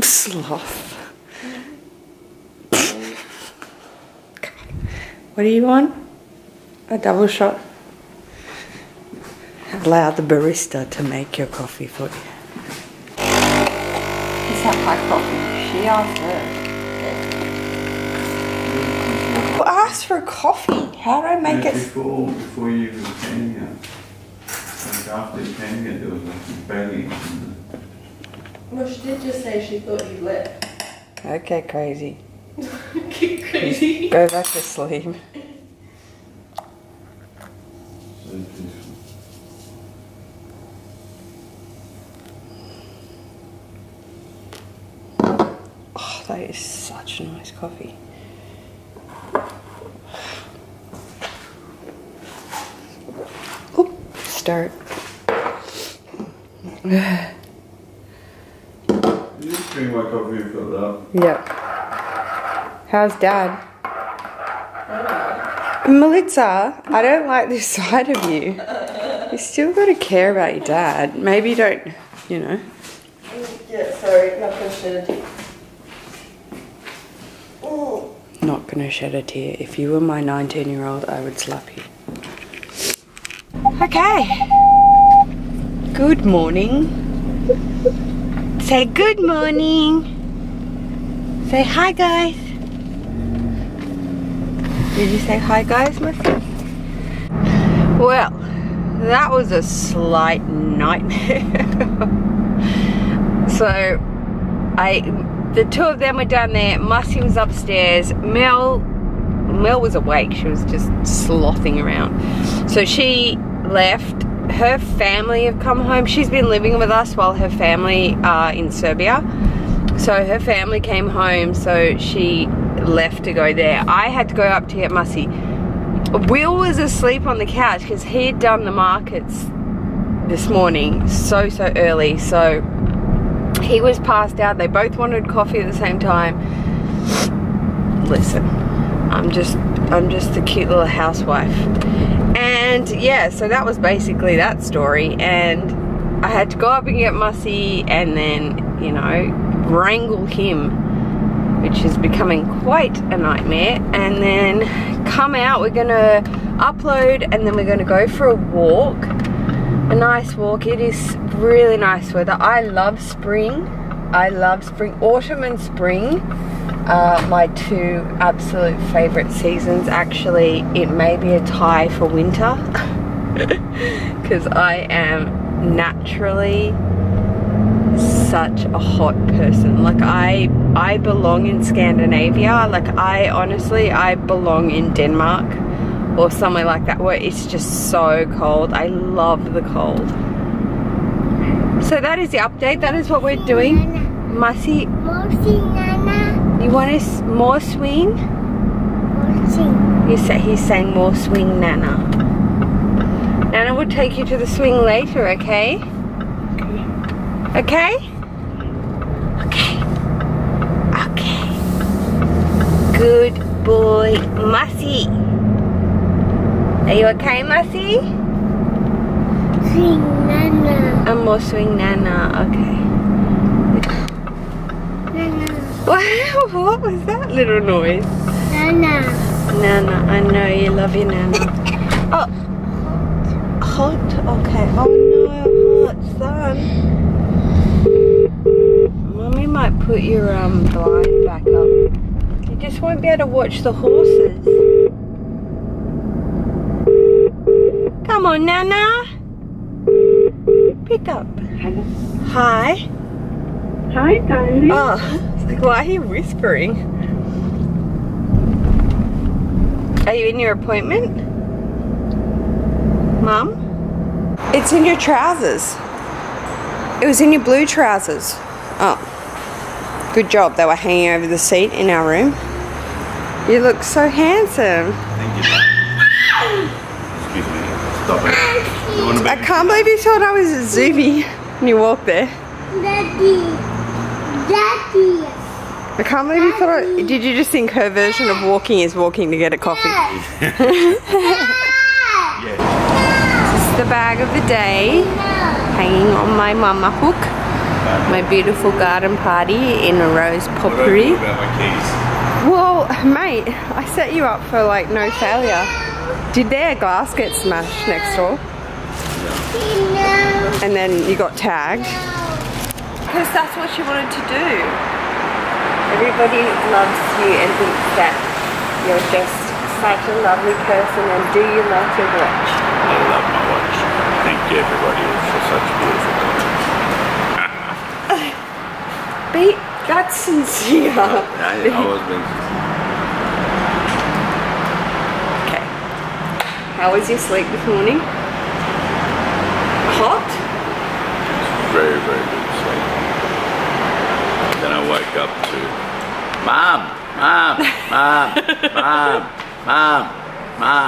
Sloth. God. What are you on? A double shot. Allow the barista to make your coffee for you. It's not my coffee. She asked her. Well, I asked for a coffee. How do I make it? Before you came here. Like after you came here, there was like banging. Well, she did just say she thought you left. Okay, crazy. Keep crazy. Go back to sleep. Oh, that is such a nice coffee. Oh, stir it. You just drink my coffee and fill it up. Yep. How's Dad? Melissa, I don't like this side of you. You still got to care about your dad. Maybe you don't, you know. Yeah, sorry, not going to shed a tear. Oh. Not going to shed a tear. If you were my 19-year-old, I would slap you. Okay. Good morning. Say good morning. Say hi, guys. Did you say hi, guys, Massey? Well, that was a slight nightmare. So, the two of them were down there. Massey was upstairs. Mel was awake. She was just slothing around. So she left. Her family have come home. She's been living with us while her family are in Serbia. So her family came home, so she left to go there. I had to go up to get Massey. Will was asleep on the couch because he had done the markets this morning so early. So he was passed out. They both wanted coffee at the same time. Listen, I'm just a cute little housewife. And yeah, so that was basically that story, and I had to go up and get Massey and then, you know, wrangle him, which is becoming quite a nightmare, and then come out, we're gonna upload and then we're gonna go for a walk, a nice walk. It is really nice weather. I love spring. I love spring. Autumn and spring are my two absolute favorite seasons. Actually, it may be a tie for winter because I am naturally such a hot person. Like I belong in Scandinavia. Like I honestly belong in Denmark or somewhere like that where it's just so cold. I love the cold. So that is the update. That is what we're doing. Massey, you want us more swing? More swing. He's saying more swing, Nana. Nana will take you to the swing later, okay? Okay. Okay? Okay. Okay. Good boy, Massey. Are you okay, Massey? Swing, Nana. And more swing, Nana. Okay. What was that little noise? Nana. Nana, I know you love your Nana. Oh, hot. Okay. Oh no, hot sun. Mummy might put your blind back up. You just won't be able to watch the horses. Come on, Nana. Pick up. Hi. Hi, darling. Oh. Like, why are you whispering? Are you in your appointment? Mum? It's in your trousers. It was in your blue trousers. Oh, good job. They were hanging over the seat in our room. You look so handsome. Thank you. Excuse me. Stop it. You want to be? I can't believe you thought I was a zoobie when you walked there. Daddy. Daddy. I can't believe you thought. Did you just think her version of walking is walking to get a coffee? Yes. This is the bag of the day, hanging on my mama hook. my beautiful garden party in a rose potpourri. What about my keys? Well, mate, I set you up for like no failure. Did their glass get smashed next door? No. And then you got tagged? Because that's what she wanted to do. Everybody loves you and thinks that you're just such a lovely person, and do you love your watch? I love my watch. Thank you everybody for such beautiful comments. Beat, that's sincere. I always been sincere. Okay. How was your sleep this morning? Hot? Very, very good sleep. Then I woke up to Mom.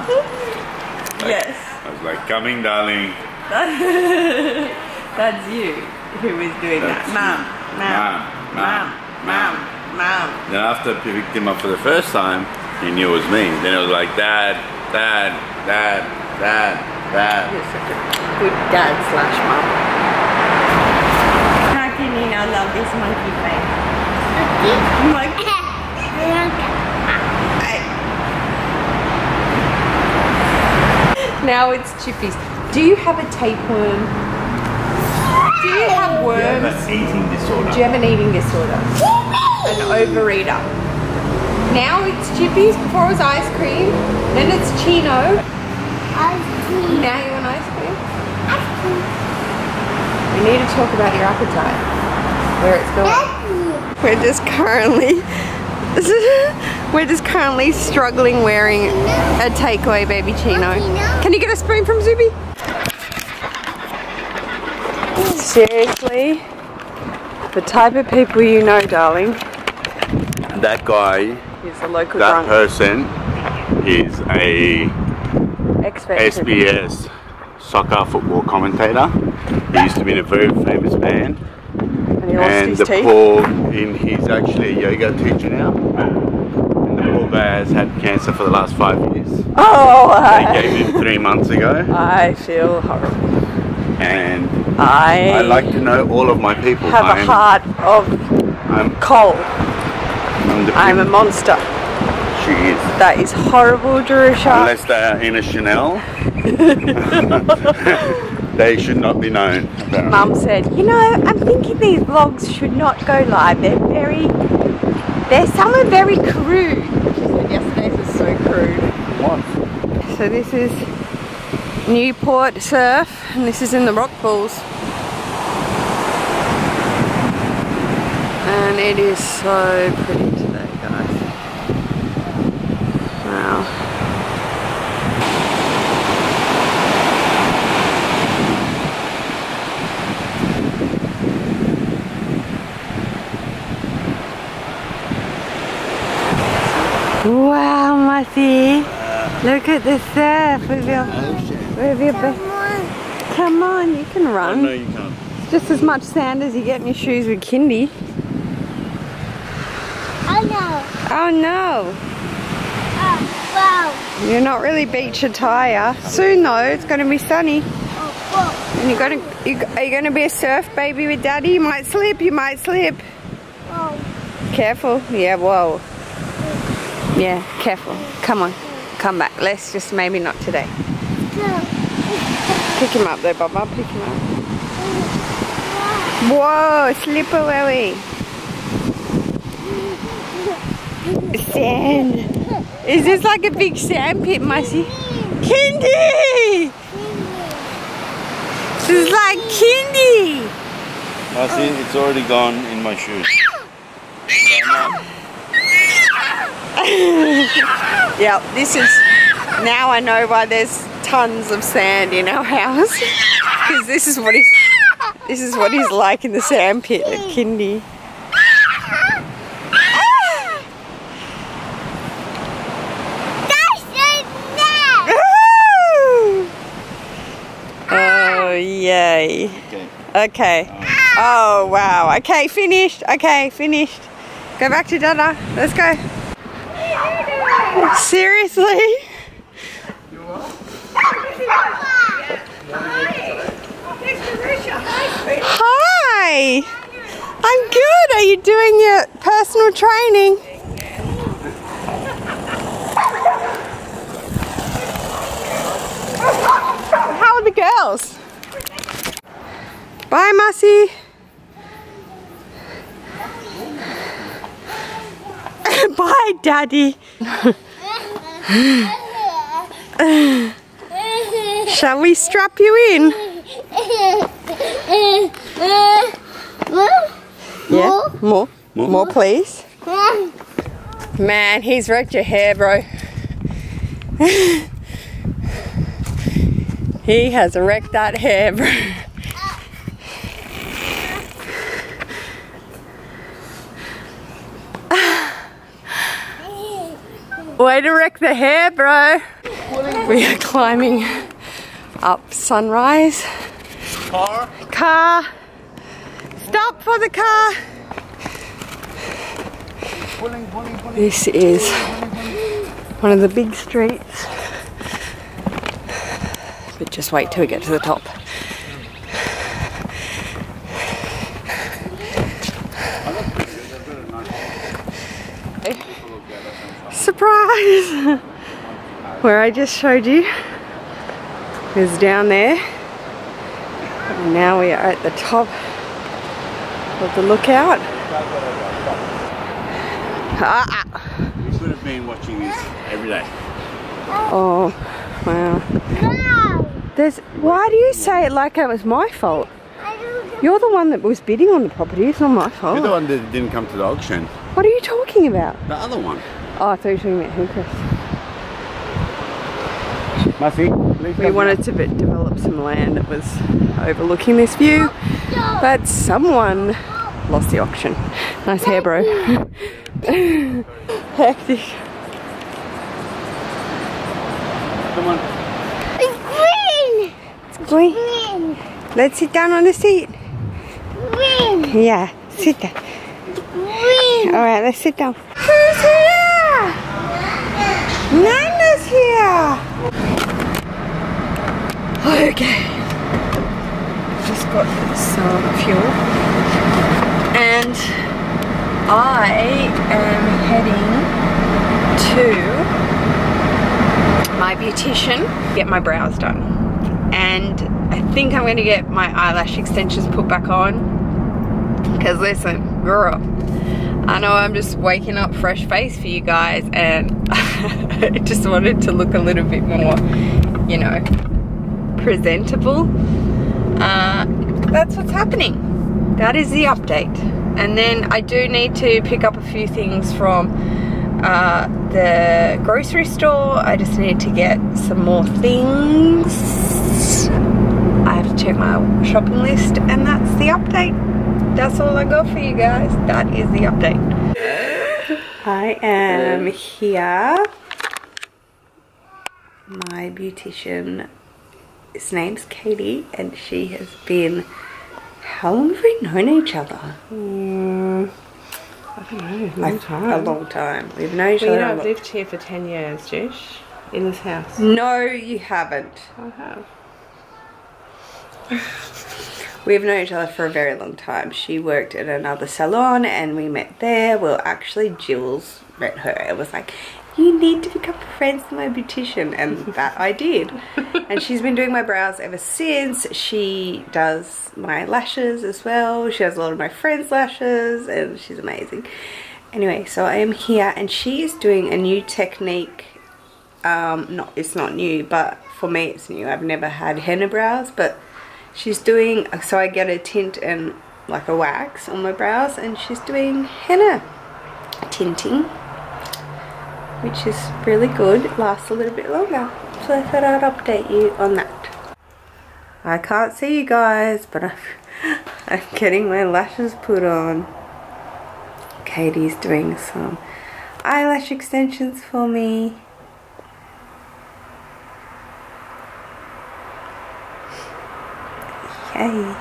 Like, yes. I was like, coming, darling. That's you who was doing that. Mom. Then after I picked him up for the first time, he knew it was me. Then it was like, Dad. You're such a good dad/mom. How can you not love this monkey face? Now it's chippies. Do you have a tapeworm? Do you have worms? Do you have an eating disorder? Do you have an eating disorder? An overeater. Now it's chippies, before it was ice cream, then it's Chino. Ice cream. Now you want ice cream? Ice cream. We need to talk about your appetite, where it's going. We're just currently struggling wearing a takeaway baby chino. Can you get a spoon from Zuby? Seriously, the type of people you know, darling. That guy, he's a local drunk. That person is a SBS soccer football commentator. He used to be in a very famous band. And the poor, he's actually a yoga teacher now. And the poor guy has had cancer for the last 5 years. Oh! They gave him 3 months ago. I feel horrible. And I like to know all of my people. I have a heart of coal. I'm a monster. She is. That is horrible, Jerusha. Unless they are in a Chanel. They should not be known. Mum said, you know, I'm thinking these vlogs should not go live. Some are very crude. She said yesterday's was so crude. What? So this is Newport Surf, and this is in the rock pools. And it is so pretty today, guys. Wow. Wow, Massey, look at the surf with your best. Come on, you can run. No, you can't. It's just as much sand as you get in your shoes with kindy. Oh no. Oh no. Oh, wow. You're not really beach attire. Soon though, it's going to be sunny. Oh, wow. And are you going to be a surf baby with daddy? You might slip. You might slip. Oh. Careful. Yeah. Whoa. Yeah, careful. Come on. Come back. Let's just maybe not today. Pick him up though, Bob. I'll pick him up. Whoa, slip away. Sand. Is this like a big sand pit, Massey? Kindy! This is like kindy! Massey, it's already gone in my shoes. Yeah, this is, now I know why there's tons of sand in our house, because this is what he's like in the sand pit at kindy. Oh yay. Okay. Oh wow. Okay, finished. Okay, finished. Go back to Dada. Let's go. Seriously? You what? Hi! Hi! I'm good. Are you doing your personal training? How are the girls? Bye, Massey. Bye, Daddy. Shall we strap you in? Yeah, more please. Man, he's wrecked your hair, bro. He has wrecked that hair, bro. Way to wreck the hair, bro. We are climbing up Sunrise. Car. Stop for the car. This is one of the big streets. But just wait till we get to the top. Surprise! Where I just showed you is down there. And now we are at the top of the lookout. You should have been watching this every day. Oh, wow. Why do you say it like it was my fault? You're the one that was bidding on the property, it's not my fault. You're the one that didn't come to the auction. What are you talking about? The other one. Oh, I thought you were talking about him, Chris. Massey, we wanted to develop some land that was overlooking this view, but someone lost the auction. Nice hair, bro. Hectic. Come on. It's green. It's green. Let's sit down on the seat. Green. Yeah, sit down. Green. All right, let's sit down. Who's here? Nana's here! Okay. Just got some fuel. And I am heading to my beautician to get my brows done. And I think I'm going to get my eyelash extensions put back on. Because listen, girl. I know I'm just waking up fresh face for you guys and I just wanted to look a little bit more, you know, presentable. That's what's happening. That is the update. And then I do need to pick up a few things from the grocery store. I just need to get some more things. I have to check my shopping list and that's the update. That's all I got for you guys. That is the update. I am here. My beautician, his name's Katie, and she has been... How long have we known each other? I don't know, a long time. We've known each other. You know, I've lived here for 10 years, Jules, in this house. No, you haven't. I have. We've known each other for a very long time. She worked at another salon and we met there. Well, actually, Jules met her. It was like, you need to become friends with my beautician. And that I did. And she's been doing my brows ever since. She does my lashes as well. She does a lot of my friends' lashes and she's amazing. Anyway, so I am here and she is doing a new technique. It's not new, but for me it's new. I've never had henna brows, but... She's doing, so I get a tint and like a wax on my brows and she's doing henna tinting, which is really good. It lasts a little bit longer. So I thought I'd update you on that. I can't see you guys, but I'm getting my lashes put on. Katie's doing some eyelash extensions for me. Yeah,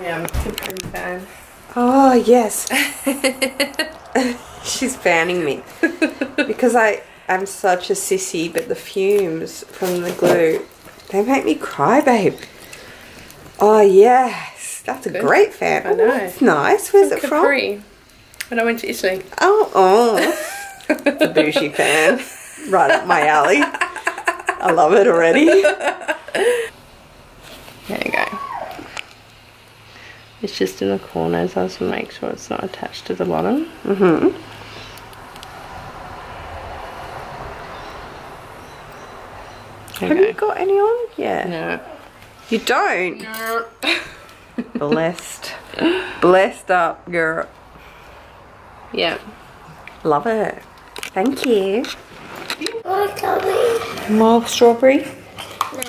I'm a pretty fan. Oh yes. She's fanning me because I'm such a sissy, but the fumes from the glue, they make me cry, babe. Oh yes, That's a great fan. I know. Oh, that's nice. Where's it from? Capri. When I went to Italy. Oh. It's a bougie fan. Right up my alley. I love it already. There you go. It's just in the corners. I just want to make sure it's not attached to the bottom. Mm-hmm. Have you got any on? Yeah. No. You don't? No. Blessed. Blessed up, girl. Yeah. Love it. Thank you. More strawberry. More strawberry? No.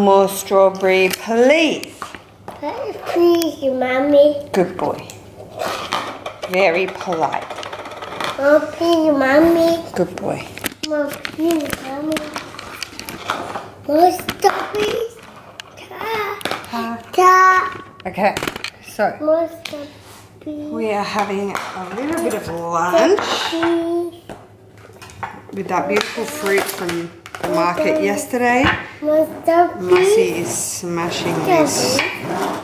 More strawberry, please. Please, Mommy. Good boy. Very polite. More please, Mommy. Good boy. More please, Mommy. More strawberry. Okay, so we are having a little bit of lunch with that beautiful fruit from the market yesterday. Massey is smashing these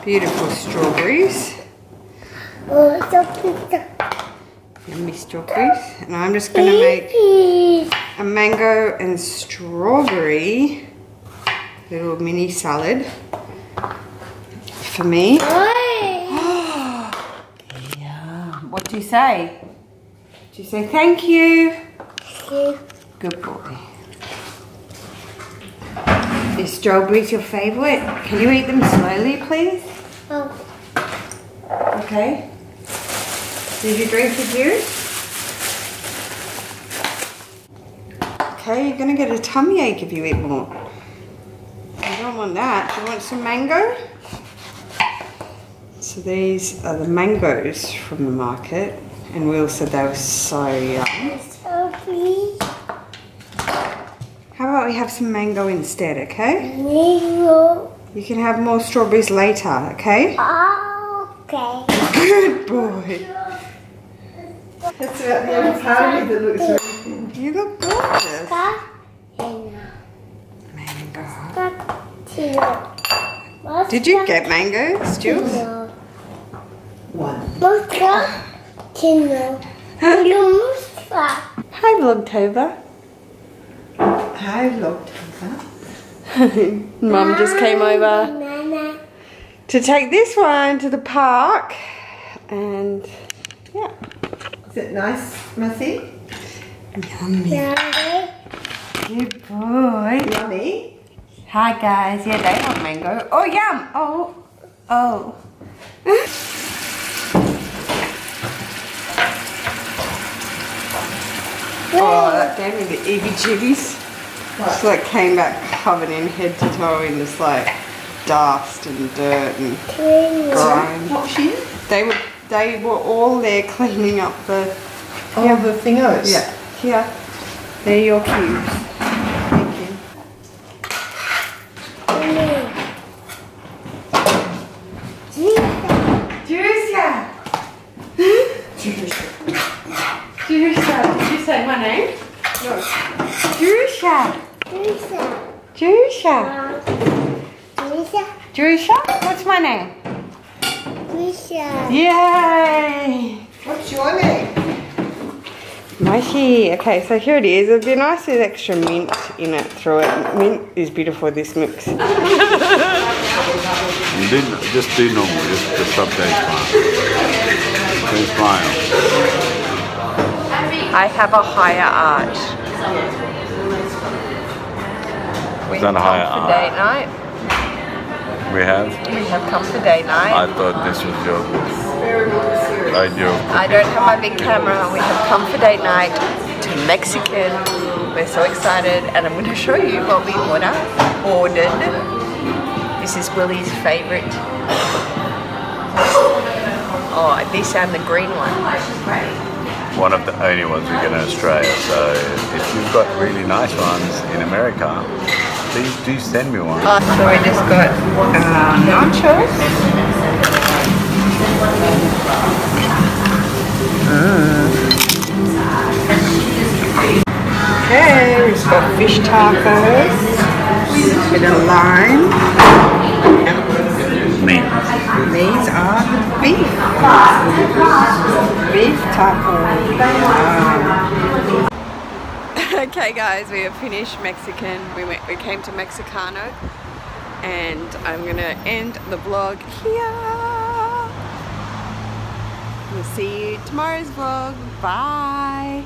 beautiful strawberries. Yummy strawberries. And I'm just going to make a mango and strawberry little mini salad. For me. Yeah. What do you say? Do you say thank you? Thank you. Good boy. Is strawberries your favourite? Can you eat them slowly, please? Oh. Okay. Did you drink the juice? Okay, you're going to get a tummy ache if you eat more. You don't want that. Do you want some mango? So these are the mangoes from the market, and Will said they were so yum. How about we have some mango instead, okay? Mango. You can have more strawberries later, okay? Okay. Good boy. That's about the only part that looks really thin. You look gorgeous. Mango. Did you get mangoes, Jules? Hi Vlogtober. Hi Vlogtober. Mum just came over to take this one to the park, and yeah. Is it nice, Massey? Yummy. Good boy. Yummy. Hi guys. Yeah, they want mango. Oh yum. Oh. Oh, that gave me the eebie-jeebies. Just like came back covered in head to toe in just like dust and dirt and grime. What was she? They were all there cleaning up the the thingos. Yeah. Yeah. They're your cubes. Thank you. Jerusha! Jerusha! Say my name? No. Jerusha. Jerusha. Jerusha. Jerusha. Jerusha? What's my name? Jerusha. Yay! What's your name? Massey. Okay, so here it is. It'd be nice with extra mint in it, through it. Mint is beautiful, this mix. Just do normal, just update fine. It's fine. I have a higher art. Is that a higher art? Come for date night. We have? We have come for date night. I thought this was your idea. I don't have my big camera. We have come for date night to Mexican. We're so excited, and I'm going to show you what we ordered. This is Willie's favourite. Oh, these are the green one. One of the only ones we get in Australia, so if you've got really nice ones in America, please do send me one. So we just got nachos. Okay, we've got fish tacos with a lime. Me. taco. Okay guys, we have finished Mexican. We came to Mexicano and I'm gonna end the vlog here. We'll see you tomorrow's vlog. Bye.